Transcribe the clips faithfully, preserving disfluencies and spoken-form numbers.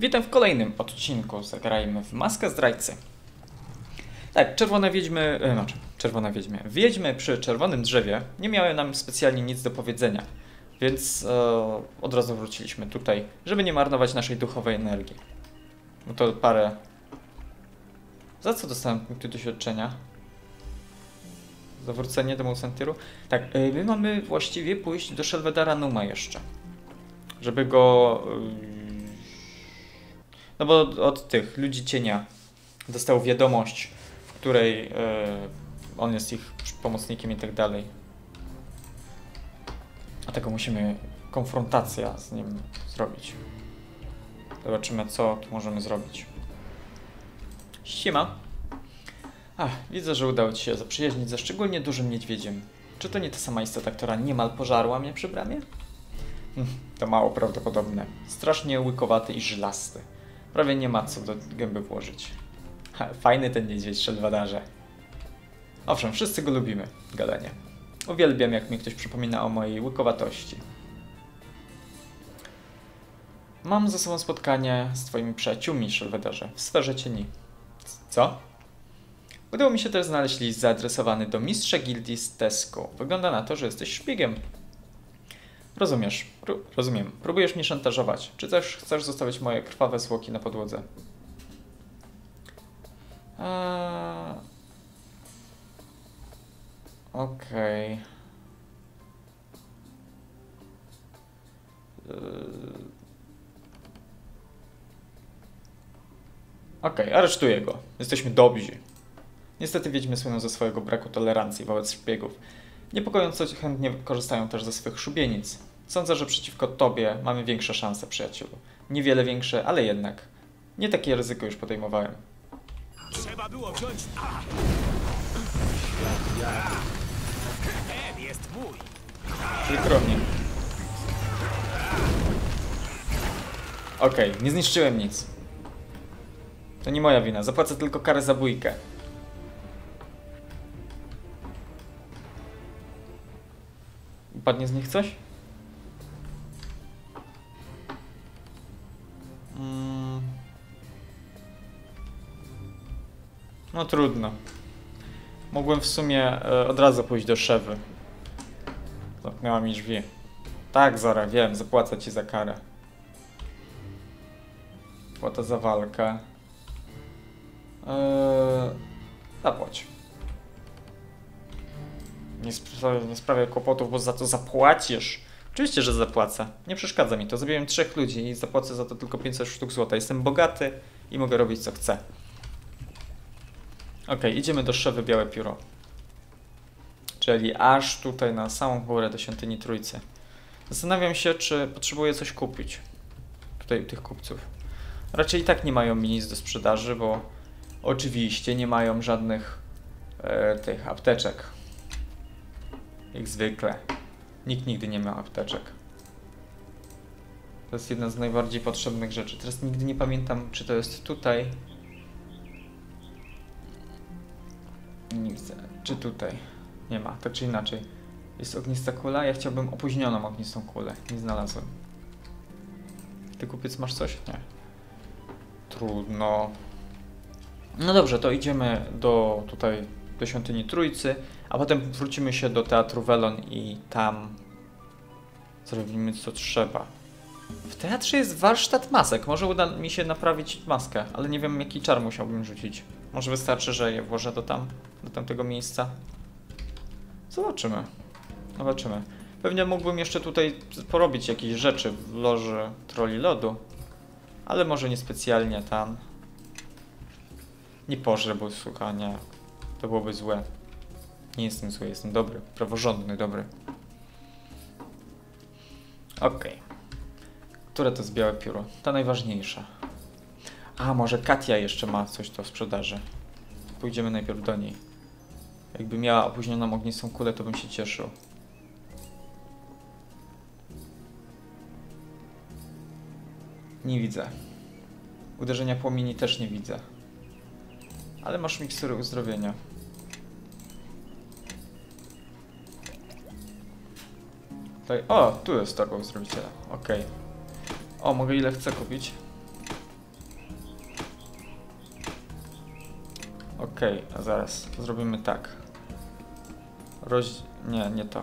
Witam w kolejnym odcinku. Zagrajmy w Maskę Zdrajcy. Tak, czerwone wiedźmy... No, czerwone wiedźmy. Wiedźmy przy czerwonym drzewie nie miały nam specjalnie nic do powiedzenia, więc e, od razu wróciliśmy tutaj, żeby nie marnować naszej duchowej energii. Bo to parę... Za co dostałem punkty doświadczenia? Zawrócenie do Monsantiru? Tak, e, my mamy właściwie pójść do Shelvedara Nuuma jeszcze. Żeby go... E, No bo od tych ludzi cienia dostał wiadomość, w której yy, on jest ich pomocnikiem i tak dalej. Dlatego musimy konfrontacja z nim zrobić. Zobaczymy, co tu możemy zrobić. Siema. Ach, widzę, że udało ci się zaprzyjaźnić ze szczególnie dużym niedźwiedziem. Czy to nie ta sama istota, która niemal pożarła mnie przy bramie? Hm, to mało prawdopodobne. Strasznie łykowaty i żylasty. Prawie nie ma co do gęby włożyć. Ha, fajny ten niedźwiedź, Shelvedarze. Owszem, wszyscy go lubimy, gadanie. Uwielbiam, jak mi ktoś przypomina o mojej łykowatości. Mam ze sobą spotkanie z twoimi przyjaciółmi, Shelvedarze, w sferze cieni. Co? Udało mi się też znaleźć list zaadresowany do mistrza gildii z Tesco. Wygląda na to, że jesteś szpiegiem. Rozumiesz, Ro rozumiem. Próbujesz mnie szantażować. Czy też chcesz zostawić moje krwawe zwłoki na podłodze? Eee... Okej. Okay. Eee... Okej, okay, aresztuję go. Jesteśmy dobrzy. Niestety wiedźmy słyną ze swojego braku tolerancji wobec szpiegów. Niepokojąco chętnie korzystają też ze swych szubienic. Sądzę, że przeciwko tobie mamy większe szanse, przyjacielu. Niewiele większe, ale jednak. Nie takie ryzyko już podejmowałem. Trzeba było wziąć... Ten jest mój! Przykro mnie. Okej, okay, nie zniszczyłem nic. To nie moja wina. Zapłacę tylko karę za bójkę. Padnie z nich coś? Mm. No trudno. Mogłem w sumie y, od razu pójść do Shevy. Zamknęła mi drzwi. Tak, Zara, wiem, zapłacę ci za karę. Płata za walkę. Yy, zapłać. Nie, spra nie sprawiaj kłopotów, bo za to zapłacisz. Oczywiście, że zapłacę. Nie przeszkadza mi to. Zabiłem trzech ludzi i zapłacę za to tylko pięćset sztuk złota. Jestem bogaty i mogę robić, co chcę. Okej, okay, idziemy do Szefy Białe Pióro. Czyli aż tutaj na samą górę do Świątyni Trójcy. Zastanawiam się, czy potrzebuję coś kupić. Tutaj u tych kupców. Raczej i tak nie mają mi nic do sprzedaży, bo oczywiście nie mają żadnych e, tych apteczek. Jak zwykle. Nikt nigdy nie miał apteczek. To jest jedna z najbardziej potrzebnych rzeczy. Teraz nigdy nie pamiętam, czy to jest tutaj. Nie widzę. Czy tutaj? Nie ma. Tak czy inaczej. Jest ognista kula. Ja chciałbym opóźnioną ognistą kulę. Nie znalazłem. Ty kupiec masz coś? Nie. Trudno. No dobrze, to idziemy do tutaj, do Świątyni Trójcy. A potem wrócimy się do Teatru Velon i tam zrobimy co trzeba. W teatrze jest warsztat masek. Może uda mi się naprawić maskę, ale nie wiem, jaki czar musiałbym rzucić. Może wystarczy, że je włożę do tam, do tamtego miejsca. Zobaczymy. Zobaczymy. Pewnie mógłbym jeszcze tutaj porobić jakieś rzeczy w Loży Trolli Lodu, ale może niespecjalnie tam. Nie pożrebuj, słuchaj, nie. To byłoby złe. Nie jestem zły, jestem dobry, praworządny, dobry. Okej. Okay. Które to jest Białe Pióro? Ta najważniejsza. A, może Katia jeszcze ma coś do sprzedaży. Pójdziemy najpierw do niej. Jakby miała opóźnioną ognistą kulę, to bym się cieszył. Nie widzę. Uderzenia płomieni też nie widzę. Ale masz mikstury uzdrowienia. Tutaj, o, tu jest torba uzdrowiciela. Okej. Okay. O, mogę ile chcę kupić. Okej, okay, zaraz zrobimy tak. Roz... Nie, nie to.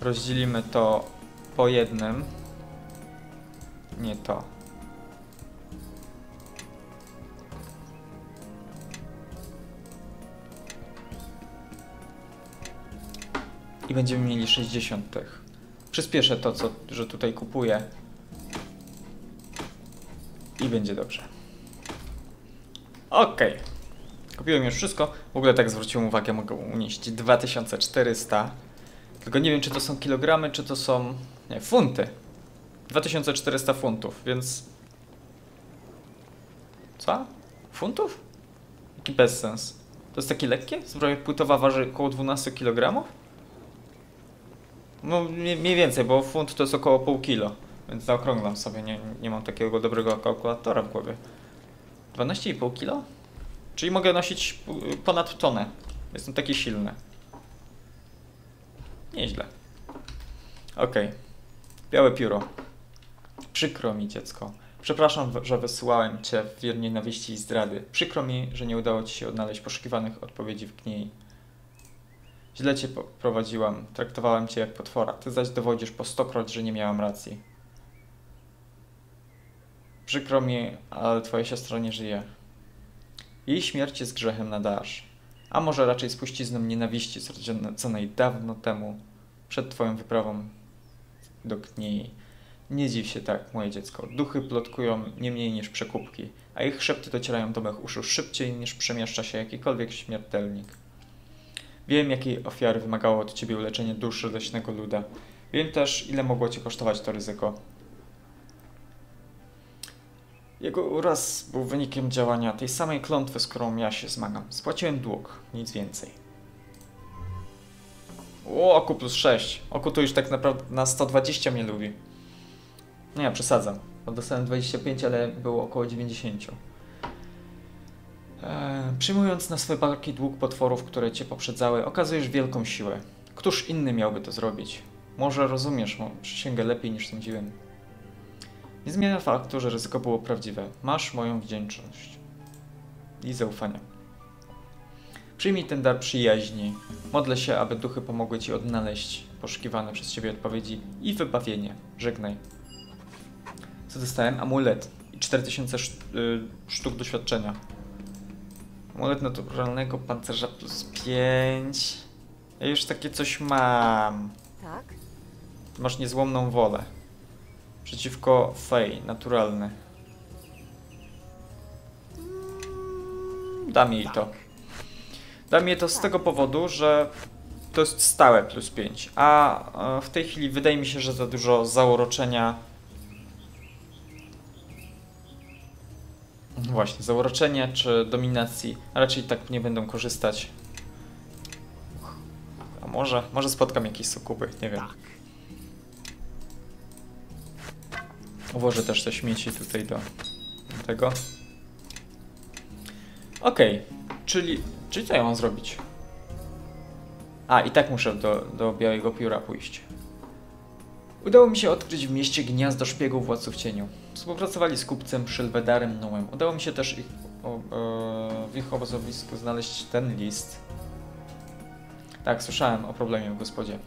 Rozdzielimy to po jednym. Nie to. I będziemy mieli sześćdziesiąt tych. Przyspieszę to, co, że tutaj kupuję. I będzie dobrze. Okej. Okay. Kupiłem już wszystko. W ogóle tak zwróciłem uwagę, mogę unieść dwa tysiące czterysta. Tylko nie wiem, czy to są kilogramy, czy to są... Nie, funty. dwa tysiące czterysta funtów, więc... Co? Funtów? Jaki bezsens. To jest takie lekkie? Zbroja płytowa waży około dwanaście kilogramów? No mniej więcej, bo funt to jest około pół kilo. Więc zaokrąglam sobie, nie, nie mam takiego dobrego kalkulatora w głowie. dwanaście i pół kilo? Czyli mogę nosić ponad tonę. Jestem taki silny. Nieźle. Okej. Okay. Białe pióro. Przykro mi, dziecko. Przepraszam, że wysyłałem cię w wiernie nienawiści i zdrady. Przykro mi, że nie udało ci się odnaleźć poszukiwanych odpowiedzi w kniei. Źle cię prowadziłam. Traktowałem cię jak potwora. Ty zaś dowodzisz po stokroć, że nie miałam racji. Przykro mi, ale twoja siostra nie żyje. Jej śmierć jest grzechem na darz. A może raczej spuścizną nienawiści zrodzonej dawno temu, przed twoją wyprawą do kniei. Nie dziw się tak, moje dziecko. Duchy plotkują nie mniej niż przekupki, a ich szepty docierają do mych uszu szybciej niż przemieszcza się jakikolwiek śmiertelnik. Wiem, jakiej ofiary wymagało od ciebie uleczenie duszy leśnego luda. Wiem też, ile mogło cię kosztować to ryzyko. Jego uraz był wynikiem działania tej samej klątwy, z którą ja się zmagam. Spłaciłem dług, nic więcej. O, Okku plus sześć. Okku to już tak naprawdę na sto dwadzieścia mnie lubi. Nie, ja przesadzam. Bo dostałem dwadzieścia pięć, ale było około dziewięćdziesiąt. Eee, przyjmując na swe barki dług potworów, które cię poprzedzały, okazujesz wielką siłę. Któż inny miałby to zrobić? Może rozumiesz moją przysięgę lepiej niż sądziłem. Nie zmienia faktu, że ryzyko było prawdziwe. Masz moją wdzięczność i zaufanie. Przyjmij ten dar przyjaźni. Modlę się, aby duchy pomogły ci odnaleźć poszukiwane przez ciebie odpowiedzi i wybawienie. Żegnaj. Co dostałem? Amulet i cztery tysiące szt y sztuk doświadczenia. Amulet naturalnego pancerza plus pięć. Ja już takie coś mam. Tak? Masz niezłomną wolę. Przeciwko fej, naturalny. Dam jej to. Dam jej to z tego powodu, że to jest stałe plus pięć. A w tej chwili wydaje mi się, że za dużo zauroczenia. Właśnie, zauroczenia czy dominacji raczej tak nie będą korzystać. A może, może spotkam jakieś sukuby, nie wiem. Ułożę też te śmieci tutaj do tego. Okej, okay. czyli, czyli co ja mam zrobić? A, i tak muszę do, do Białego Pióra pójść. Udało mi się odkryć w mieście gniazdo szpiegów władców w cieniu. Współpracowali z kupcem Shelvedarem Nuumem. Udało mi się też ich, o, o, w ich obozowisku znaleźć ten list. Tak, słyszałem o problemie w gospodzie.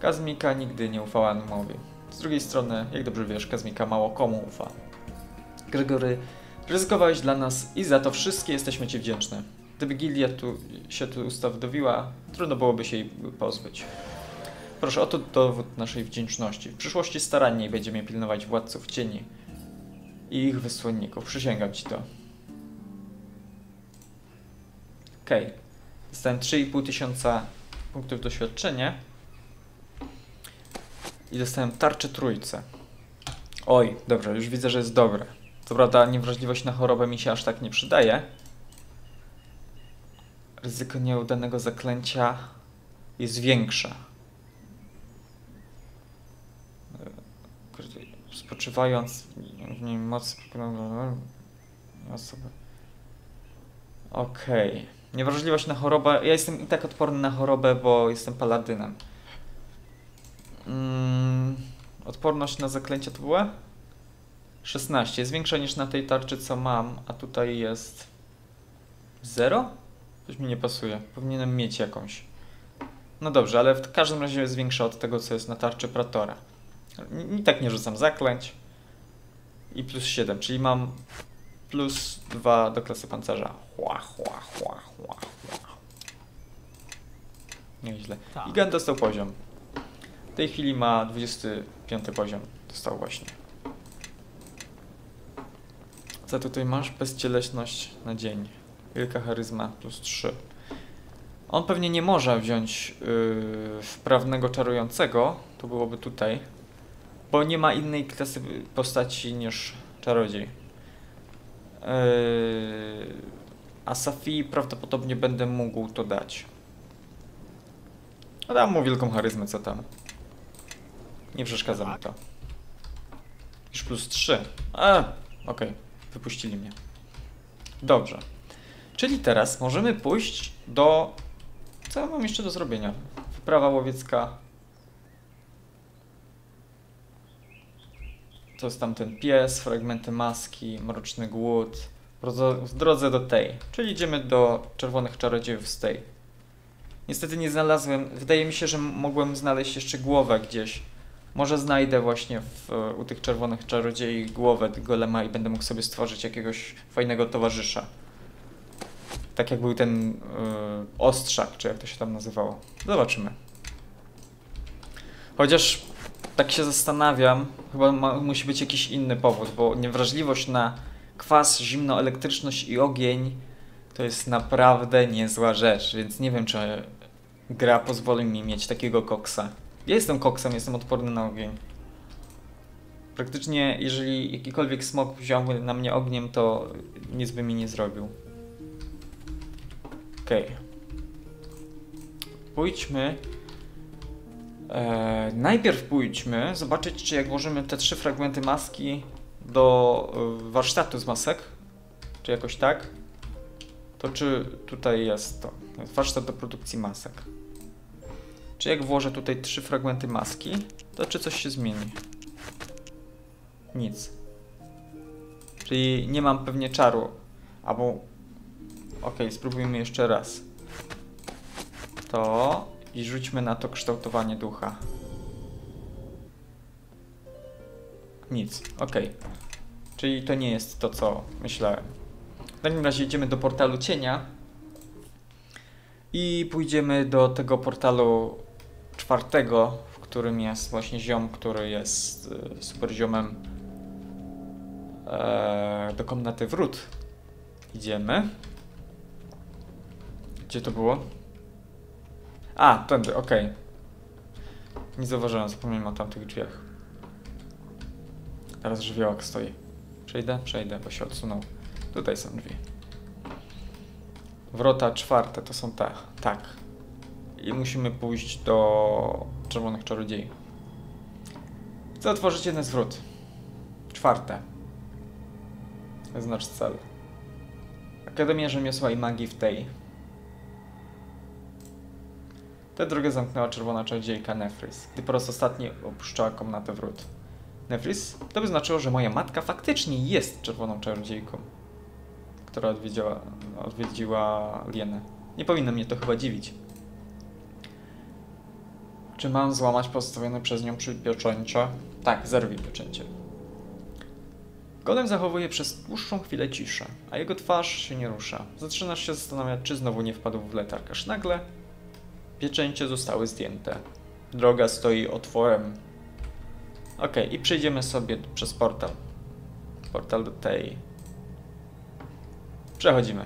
Kazmika nigdy nie ufała Nuumowi. Z drugiej strony, jak dobrze wiesz, Kazmika mało komu ufa. Gregory, ryzykowałeś dla nas i za to wszystkie jesteśmy ci wdzięczne. Gdyby gildia tu, się tu ustawiła, trudno byłoby się jej pozbyć. Proszę, oto dowód naszej wdzięczności. W przyszłości staranniej będziemy pilnować władców cieni i ich wysłanników. Przysięgam ci to. Okej. Okay. Dostałem trzy i pół tysiąca punktów doświadczenia. I dostałem tarczę trójce. Oj, dobrze, już widzę, że jest dobre. Co prawda niewrażliwość na chorobę mi się aż tak nie przydaje. Ryzyko nieudanego zaklęcia jest większe. Spoczywając w nim mocy... osoby. Okej. Okay. Niewrażliwość na chorobę... Ja jestem i tak odporny na chorobę, bo jestem paladynem. Mm, odporność na zaklęcia to była? szesnaście. Jest większa niż na tej tarczy, co mam, a tutaj jest... zero? Coś mi nie pasuje. Powinienem mieć jakąś. No dobrze, ale w każdym razie jest większa od tego, co jest na tarczy Pratora. I tak nie rzucam zaklęć. I plus siedem, czyli mam plus dwa do klasy pancerza. Chła, chła, chła, chła, chła. Nieźle. I Gann dostał poziom. W tej chwili ma dwudziesty piąty poziom. Dostał właśnie. Co tutaj masz? Bezcieleśność na dzień. Wielka charyzma plus trzy. On pewnie nie może wziąć yy, wprawnego czarującego. To byłoby tutaj. Bo nie ma innej klasy postaci niż czarodziej. Yy, a Safii prawdopodobnie będę mógł to dać. No dam mu wielką charyzmę, co tam. Nie przeszkadza mi to. Już plus trzy. A, okej. Okay. Wypuścili mnie. Dobrze. Czyli teraz możemy pójść do... Co ja mam jeszcze do zrobienia? Wyprawa łowiecka. To jest tamten pies, fragmenty maski, mroczny głód. W drodze do tej. Czyli idziemy do czerwonych czarodziejów z tej. Niestety nie znalazłem. Wydaje mi się, że mogłem znaleźć jeszcze głowę gdzieś. Może znajdę właśnie w, u tych czerwonych czarodziei głowę golema i będę mógł sobie stworzyć jakiegoś fajnego towarzysza. Tak jak był ten yy, ostrzak, czy jak to się tam nazywało. Zobaczymy. Chociaż tak się zastanawiam, chyba ma, musi być jakiś inny powód, bo niewrażliwość na kwas, zimno, elektryczność i ogień to jest naprawdę niezła rzecz, więc nie wiem, czy gra pozwoli mi mieć takiego koksa. Ja jestem koksem, jestem odporny na ogień. Praktycznie, jeżeli jakikolwiek smok wziąłby na mnie ogniem, to nic by mi nie zrobił. Okej. Okay. Pójdźmy. Eee, najpierw pójdźmy zobaczyć, czy jak włożymy te trzy fragmenty maski do warsztatu z masek, czy jakoś tak, to czy tutaj jest to. Warsztat do produkcji masek. Czy jak włożę tutaj trzy fragmenty maski, to czy coś się zmieni? Nic. Czyli nie mam pewnie czaru. Albo... Okej, okay, spróbujmy jeszcze raz. To... I rzućmy na to kształtowanie ducha. Nic. Okej. Okay. Czyli to nie jest to, co myślałem. W takim razie idziemy do portalu cienia. I pójdziemy do tego portalu czwartego, w którym jest właśnie ziom, który jest y, super ziomem. E, do komnaty wrót idziemy. Gdzie to było? A, tędy, okej. Okay. Nie zauważyłem, zapomniałem o tamtych drzwiach. Teraz żywiołak stoi. Przejdę? Przejdę, bo się odsunął. Tutaj są drzwi. Wrota czwarte to są te. Tak. I musimy pójść do czerwonych czarodziei. Chcę otworzyć jeden z wrót. Czwarte. Znaczy cel. Akademia Rzemiosła i Magii w tej. Tę drogę zamknęła czerwona czarodziejka Nefris, gdy po raz ostatni opuszczała komnatę wrót. Nefris? To by znaczyło, że moja matka faktycznie jest czerwoną czarodziejką, która odwiedziła, odwiedziła Lienę. Nie powinno mnie to chyba dziwić. Czy mam złamać pozostawione przez nią przypieczęcia? Tak, zerwij pieczęcie. Golem zachowuje przez dłuższą chwilę ciszę, a jego twarz się nie rusza. Zaczynasz się zastanawiać, czy znowu nie wpadł w letarg, aż nagle pieczęcie zostały zdjęte. Droga stoi otworem. Ok, i przejdziemy sobie przez portal. Portal do tej... Przechodzimy.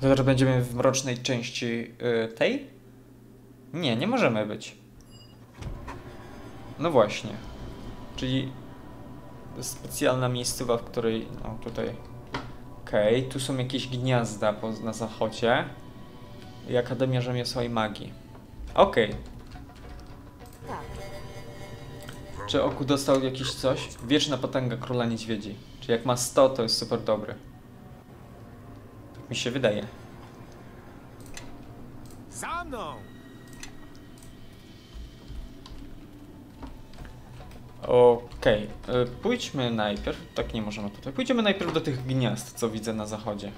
To też będziemy w mrocznej części yy, tej? Nie, nie możemy być. No właśnie. Czyli specjalna miejscowa, w której... No tutaj... Okej, okay. Tu są jakieś gniazda po, na zachodzie. I Akademia Rzemiosła i Magii. Okej. Okay. Czy Okku dostał jakiś coś? Wieczna potęga Króla Niedźwiedzi. Czyli jak ma sto, to jest super dobry. Mi się wydaje. Za mną! Okej. Okay. Pójdźmy najpierw. Tak, nie możemy tutaj. Pójdziemy najpierw do tych gniazd, co widzę na zachodzie.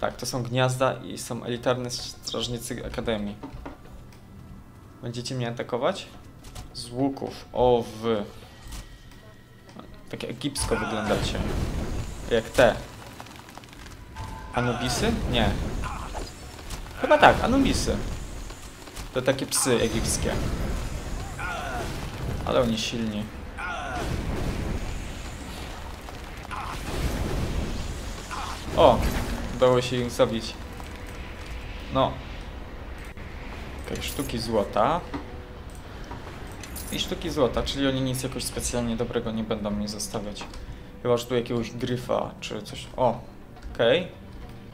Tak, to są gniazda i są elitarne strażnicy Akademii. Będziecie mnie atakować? Z łuków. O, wy. Tak egipsko wyglądacie. Jak te. Anubisy? Nie. Chyba tak, Anubisy. To takie psy egipskie. Ale oni silni. O! Udało się ich zabić. No. Okej, sztuki złota. I sztuki złota, czyli oni nic jakoś specjalnie dobrego nie będą mi zostawiać. Chyba, że tu jakiegoś gryfa, czy coś. O! Okej. Okay.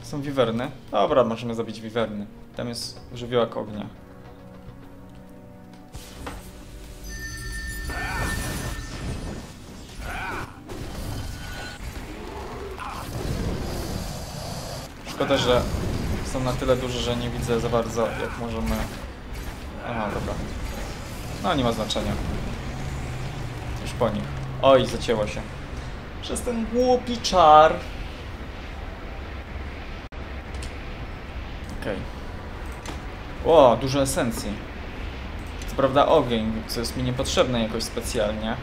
Są wiwerny. Dobra, możemy zabić wiwerny. Tam jest żywiołak ognia. Szkoda, że są na tyle duże, że nie widzę za bardzo, jak możemy... Aha, dobra. No, nie ma znaczenia. Już po nich. Oj, zacięło się. Przez ten głupi czar. Okej. Okay. O, dużo esencji. Co prawda ogień, co jest mi niepotrzebne jakoś specjalnie.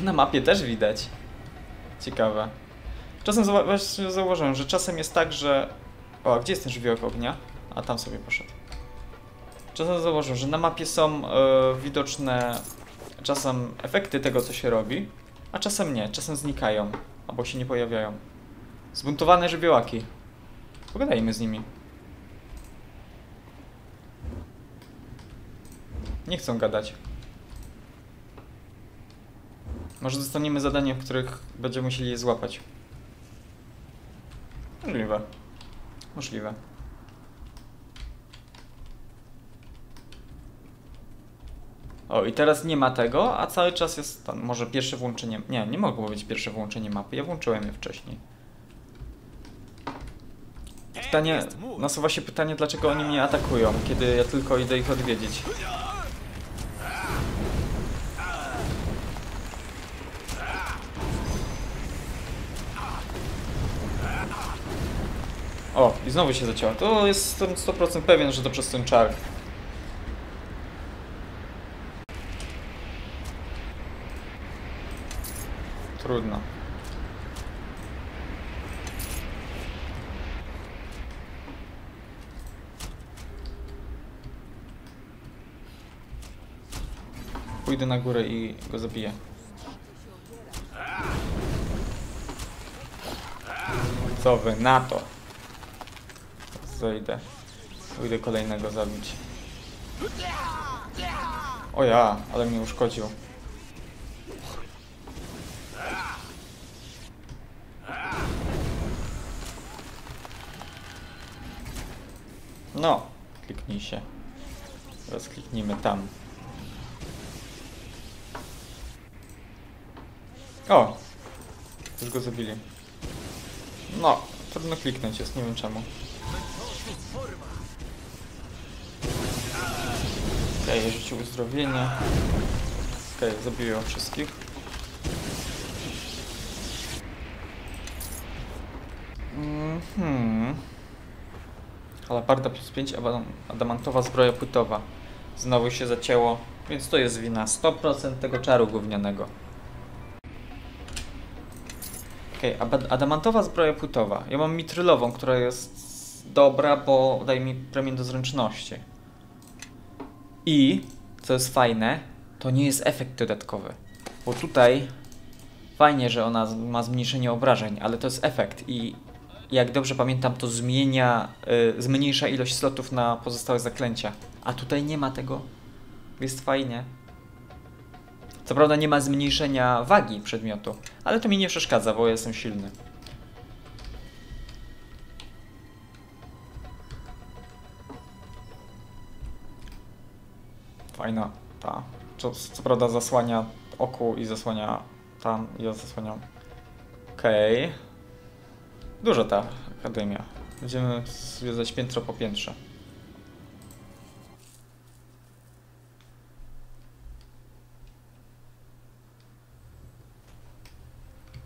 Na mapie też widać. Ciekawe. Czasem właśnie zauważyłem, że czasem jest tak, że... O, gdzie jest ten żywiołek ognia? A tam sobie poszedł. Czasem zauważyłem, że na mapie są yy, widoczne czasem efekty tego, co się robi, a czasem nie. Czasem znikają, albo się nie pojawiają. Zbuntowane żywiołaki. Pogadajmy z nimi. Nie chcą gadać. Może dostaniemy zadanie, w których będziemy musieli je złapać. Możliwe. Możliwe. O, i teraz nie ma tego, a cały czas jest tam. Może pierwsze włączenie... Nie, nie mogło być pierwsze włączenie mapy. Ja włączyłem je wcześniej. Pytanie... Nasuwa się pytanie, dlaczego oni mnie atakują, kiedy ja tylko idę ich odwiedzić. O, i znowu się zacięła. To jestem sto procent pewien, że to przez ten czar. Trudno. Pójdę na górę i go zabiję. Co wy na to? Zejdę. Pójdę kolejnego zabić. O ja, ale mnie uszkodził. No, kliknij się. Teraz kliknijmy tam. O! Już go zabili. No, trudno kliknąć jest, nie wiem czemu. Okej, okay, rzucił uzdrowienie. Okej, okay, zabiłem wszystkich. Mhm. Alabarda plus pięć, adamantowa zbroja płytowa. Znowu się zacięło, więc to jest wina sto procent tego czaru gównianego. Okej, okay, adamantowa zbroja płytowa. Ja mam mitrylową, która jest dobra, bo daje mi premię do zręczności. I, co jest fajne, to nie jest efekt dodatkowy. Bo tutaj fajnie, że ona ma zmniejszenie obrażeń, ale to jest efekt i jak dobrze pamiętam, to zmienia, y, zmniejsza ilość slotów na pozostałe zaklęcia. A tutaj nie ma tego. Jest fajnie. Co prawda nie ma zmniejszenia wagi przedmiotu, ale to mi nie przeszkadza, bo ja jestem silny. Fajna ta. Co, co prawda zasłania Okku i zasłania tam, ja zasłaniam. Okej. Okay. Duża ta akademia. Będziemy zwiedzać piętro po piętrze.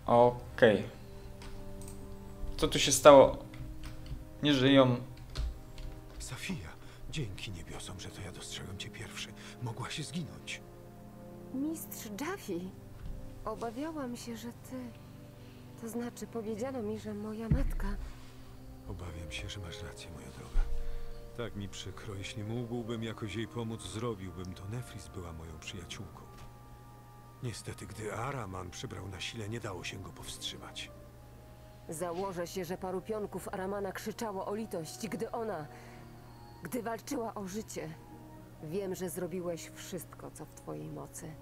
Okej. Okay. Co tu się stało? Nie żyją. Safiya, dzięki niebiosom, że to ja dostrzegłem cię pierwszy. Mogłaś zginąć. Mistrz Djafi, obawiałam się, że ty... To znaczy, powiedziano mi, że moja matka... Obawiam się, że masz rację, moja droga. Tak mi przykro, jeśli mógłbym jakoś jej pomóc, zrobiłbym to. Nefris była moją przyjaciółką. Niestety, gdy Araman przybrał na sile, nie dało się go powstrzymać. Założę się, że paru pionków Aramana krzyczało o litość, gdy ona... Gdy walczyła o życie. Wiem, że zrobiłeś wszystko, co w twojej mocy.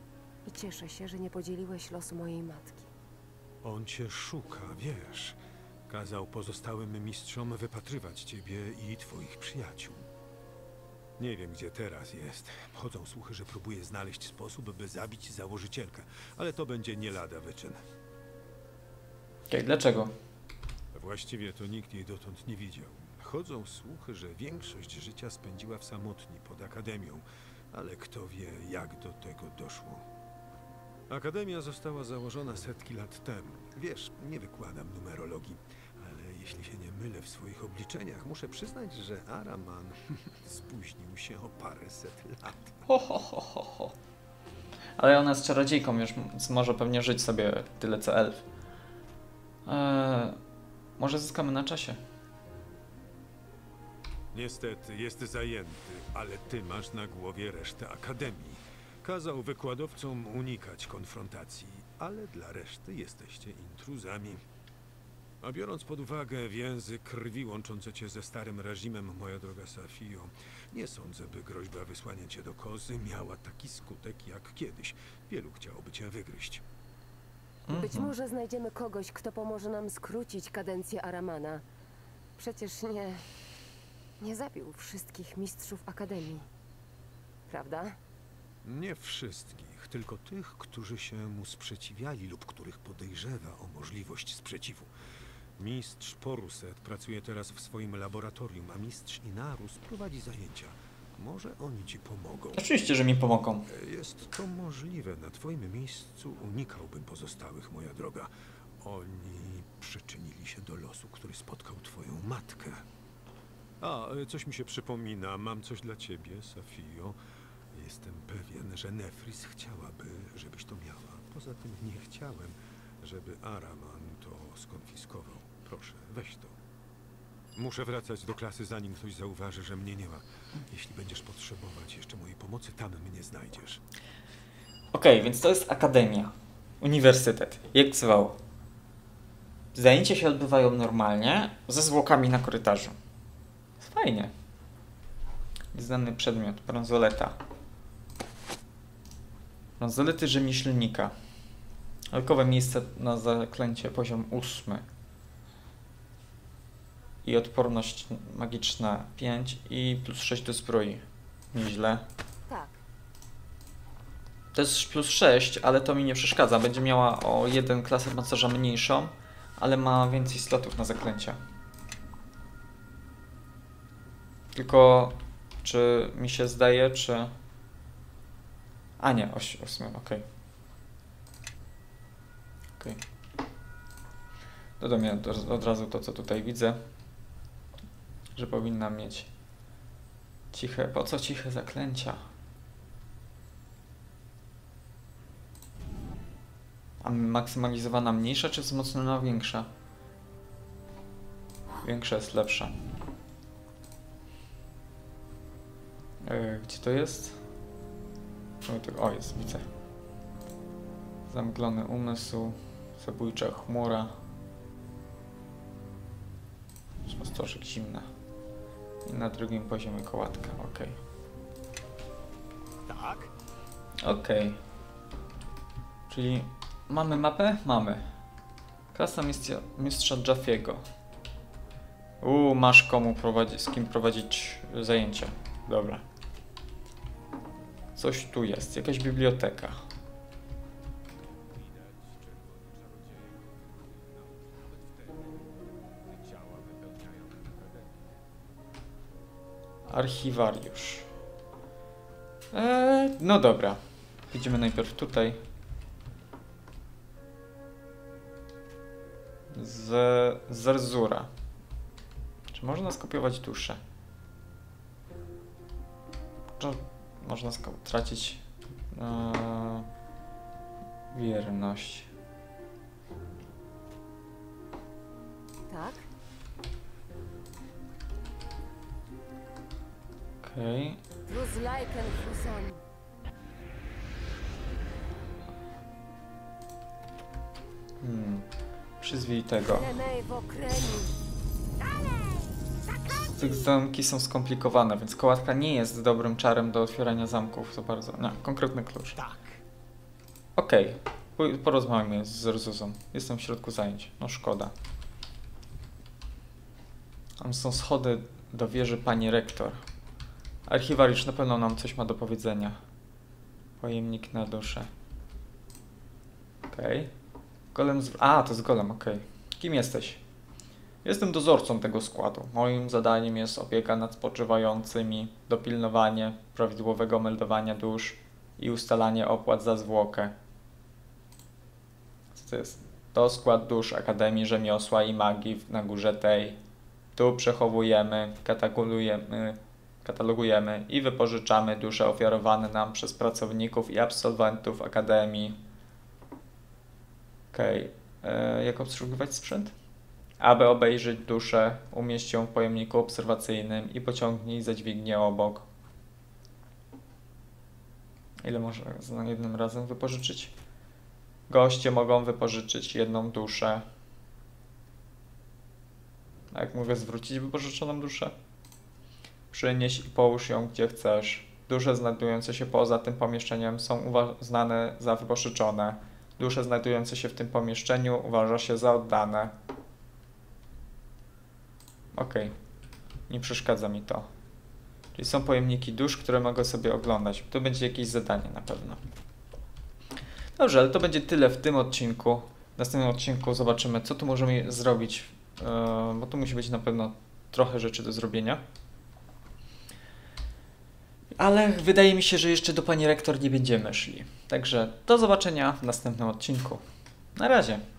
I cieszę się, że nie podzieliłeś losu mojej matki. On cię szuka, wiesz. Kazał pozostałym mistrzom wypatrywać ciebie i twoich przyjaciół. Nie wiem, gdzie teraz jest. Chodzą słuchy, że próbuje znaleźć sposób, by zabić założycielkę, ale to będzie nie lada wyczyn. Okej, dlaczego? Właściwie to nikt jej dotąd nie widział. Chodzą słuchy, że większość życia spędziła w samotni pod Akademią, ale kto wie, jak do tego doszło. Akademia została założona setki lat temu. Wiesz, nie wykładam numerologii, ale jeśli się nie mylę w swoich obliczeniach, muszę przyznać, że Araman spóźnił się o paręset lat. Ho, ho, ho, ho, ho. Ale ona z czarodziejką już może pewnie żyć sobie tyle co elf. Eee, może zyskamy na czasie. Niestety, jest zajęty, ale ty masz na głowie resztę Akademii. Kazał wykładowcom unikać konfrontacji, ale dla reszty jesteście intruzami. A biorąc pod uwagę więzy krwi łączące cię ze starym reżimem, moja droga Safiyo, nie sądzę, by groźba wysłania cię do kozy miała taki skutek jak kiedyś. Wielu chciałoby cię wygryźć. Być może znajdziemy kogoś, kto pomoże nam skrócić kadencję Aramana. Przecież nie... Nie zabił wszystkich mistrzów Akademii, prawda? Nie wszystkich, tylko tych, którzy się mu sprzeciwiali lub których podejrzewa o możliwość sprzeciwu. Mistrz Poruset pracuje teraz w swoim laboratorium, a mistrz Inarus prowadzi zajęcia. Może oni ci pomogą. Oczywiście, że mi pomogą. Jest to możliwe. Na twoim miejscu unikałbym pozostałych, moja droga. Oni przyczynili się do losu, który spotkał twoją matkę. A, coś mi się przypomina. Mam coś dla ciebie, Safiyo. Jestem pewien, że Nefris chciałaby, żebyś to miała. Poza tym nie chciałem, żeby Araman to skonfiskował. Proszę, weź to. Muszę wracać do klasy, zanim ktoś zauważy, że mnie nie ma. Jeśli będziesz potrzebować jeszcze mojej pomocy, tam mnie znajdziesz. Okej, okay, więc to jest Akademia. Uniwersytet. Jak zwał. Zajęcia się odbywają normalnie, ze zwłokami na korytarzu. Fajnie. Znany przedmiot. Bransoleta. Bransolety rzemieślnika. Alkowe miejsce na zaklęcie. Poziom ósmy. I odporność magiczna pięć i plus sześć do zbroi. Nieźle. Tak. To jest plus sześć, ale to mi nie przeszkadza. Będzie miała o jeden klasę pancerza mniejszą, ale ma więcej slotów na zaklęcia. Tylko, czy mi się zdaje, czy... A nie, osiem, okej. Okej. Dodam ja od razu to, co tutaj widzę. Że powinna mieć ciche... Po co ciche zaklęcia? A maksymalizowana mniejsza, czy wzmocniona większa? Większa jest lepsza. Gdzie to jest? O, jest, widzę. Zamglony umysł, zabójcza chmura. Spostrzeg zimna. I na drugim poziomie kołatka, ok. Tak? Ok. Czyli mamy mapę? Mamy. Klasa mistrza Djafiego. Uuu, masz komu prowadzić, z kim prowadzić zajęcia. Dobra. Coś tu jest, jakaś biblioteka. Archiwariusz. Eee, no dobra. Idziemy najpierw tutaj. z Zerzura. Czy można skopiować duszę? Czy można tracić yy, wierność? Tak. Okej. Okay. Hmm, przyzwij tego. Te zamki są skomplikowane, więc kołatka nie jest dobrym czarem do otwierania zamków. To bardzo. No, konkretny klucz. Tak. Okej, okay. Porozmawiamy z Zerzuzą. Jestem w środku zajęć. No szkoda. Tam są schody do wieży pani rektor. Archiwariusz na pewno nam coś ma do powiedzenia. Pojemnik na duszę. Okej. Okay. Golem z... A, to jest golem, okej. Okay. Kim jesteś? Jestem dozorcą tego składu. Moim zadaniem jest opieka nad spoczywającymi, dopilnowanie prawidłowego meldowania dusz i ustalanie opłat za zwłokę. Co to jest? To skład dusz Akademii Rzemiosła i Magii na górze tej. Tu przechowujemy, katalogujemy, katalogujemy i wypożyczamy dusze ofiarowane nam przez pracowników i absolwentów Akademii. Okej, okay. Jak obsługiwać sprzęt? Aby obejrzeć duszę, umieść ją w pojemniku obserwacyjnym i pociągnij za dźwignię obok. Ile można za jednym razem wypożyczyć? Goście mogą wypożyczyć jedną duszę. A jak mówię, zwrócić wypożyczoną duszę? Przynieś i połóż ją gdzie chcesz. Dusze znajdujące się poza tym pomieszczeniem są uznane za wypożyczone. Dusze znajdujące się w tym pomieszczeniu uważa się za oddane. Okej. Okay. Nie przeszkadza mi to. Czyli są pojemniki dusz, które mogę sobie oglądać. Tu będzie jakieś zadanie na pewno. Dobrze, ale to będzie tyle w tym odcinku. W następnym odcinku zobaczymy, co tu możemy zrobić. Yy, bo tu musi być na pewno trochę rzeczy do zrobienia. Ale wydaje mi się, że jeszcze do pani rektor nie będziemy szli. Także do zobaczenia w następnym odcinku. Na razie.